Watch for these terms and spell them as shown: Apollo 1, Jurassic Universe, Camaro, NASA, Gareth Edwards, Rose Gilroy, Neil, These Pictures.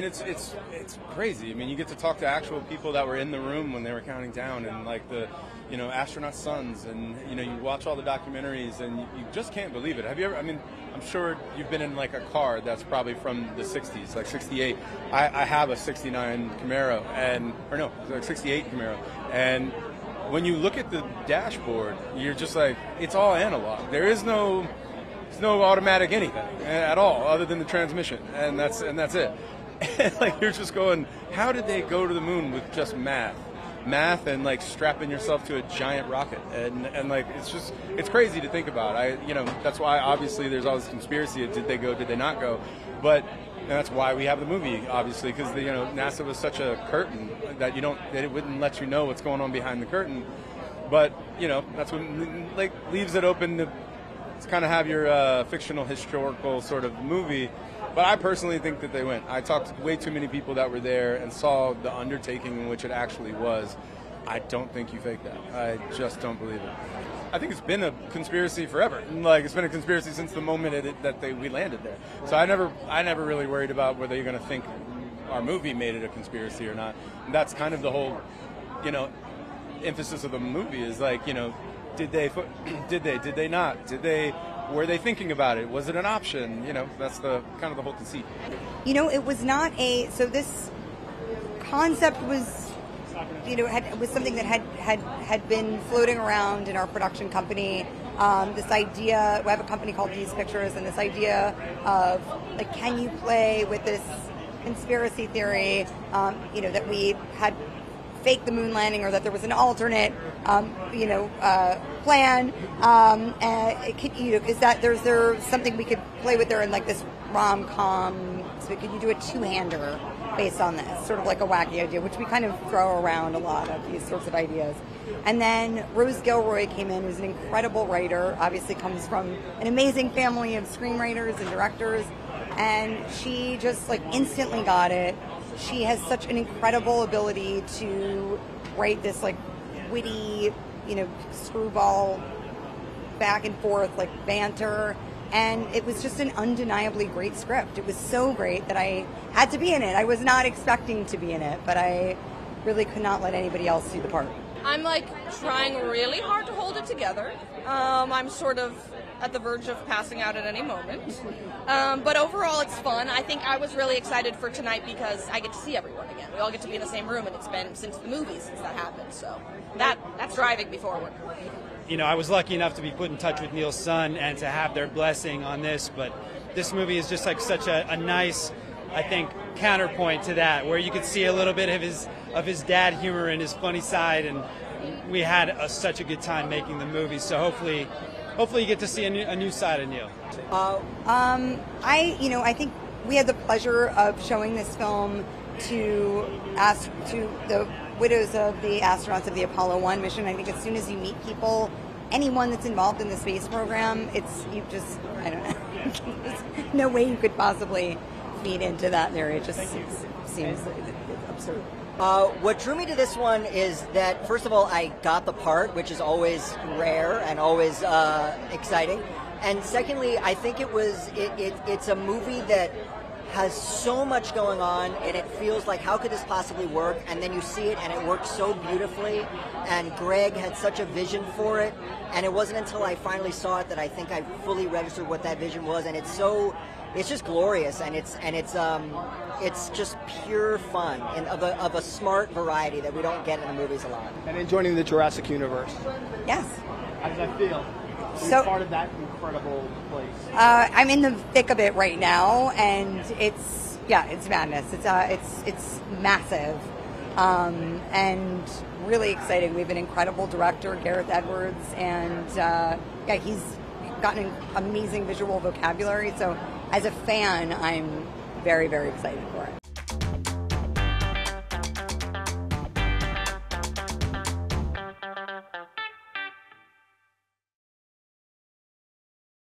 mean, it's crazy. I mean, you get to talk to actual people that were in the room when they were counting down, and like the, you know, astronauts' sons, and you know, you watch all the documentaries, and you just can't believe it. Have you ever? I mean, I'm sure you've been in like a car that's probably from the '60s, like '68. I have a '69 Camaro, and or no, like '68 Camaro, and when you look at the dashboard, you're just like, it's all analog. There is no. It's no automatic anything at all, other than the transmission, and that's it. And like you're just going, how did they go to the moon with just math, and like strapping yourself to a giant rocket, and like it's crazy to think about. You know, that's why obviously there's all this conspiracy of did they go, did they not go, but. And that's why we have the movie, obviously, because you know NASA was such a curtain that you don't, that it wouldn't let you know what's going on behind the curtain. But you know, that's what like leaves it open to. It's kind of have your fictional historical sort of movie, but I personally think that they went. I talked to way too many people that were there and saw the undertaking in which it actually was. I don't think you fake that. I just don't believe it. I think it's been a conspiracy forever. Like it's been a conspiracy since the moment that we landed there. So I never really worried about whether you're going to think our movie made it a conspiracy or not. And that's kind of the whole, you know, emphasis of the movie is like, you know. Did they not? Were they thinking about it? Was it an option? You know, that's the kind of the whole conceit. You know, it was not a, so this concept was, you know, was something that had been floating around in our production company. This idea, we have a company called These Pictures, and this idea of like, can you play with this conspiracy theory, you know, that we had fake the moon landing, or that there was an alternate, you know, plan. You know, is that there's something we could play with there in like this rom-com? So could you do a two-hander based on this? Sort of like a wacky idea, which we kind of throw around a lot of these sorts of ideas. And then Rose Gilroy came in, who's an incredible writer. Obviously, comes from an amazing family of screenwriters and directors, and she just like instantly got it. She has such an incredible ability to write this like witty, you know, screwball back and forth like banter, and it was just an undeniably great script. It was so great that I had to be in it. I was not expecting to be in it, but I really could not let anybody else do the part. I'm like trying really hard to hold it together. I'm sort of at the verge of passing out at any moment. But overall, it's fun. I think I was really excited for tonight because I get to see everyone again. We all get to be in the same room, and it's been since the movie since that happened. So that's driving me forward. You know, I was lucky enough to be put in touch with Neil's son and to have their blessing on this, but this movie is just like such a nice, I think, counterpoint to that, where you could see a little bit of his dad humor and his funny side, and we had such a good time making the movie. So hopefully you get to see a new side of Neil. You know, I think we had the pleasure of showing this film to the widows of the astronauts of the Apollo 1 mission. I think as soon as you meet people, anyone that's involved in the space program, I don't know, there's no way you could possibly feed into that theory. It just seems absurd. What drew me to this one is that, first of all, I got the part, which is always rare and always exciting. And secondly, I think it's a movie that has so much going on, and it feels like, how could this possibly work? And then you see it, and it works so beautifully, and Greg had such a vision for it, and it wasn't until I finally saw it that I think I fully registered what that vision was, and it's just glorious, and it's just pure fun, and of a smart variety that we don't get in the movies a lot. And then joining the Jurassic Universe. Yes. How does that feel? So, part of that incredible place. I'm in the thick of it right now, and it's madness. It's massive, and really exciting. We have an incredible director, Gareth Edwards, and he's got an amazing visual vocabulary. So as a fan, I'm very, very excited for it.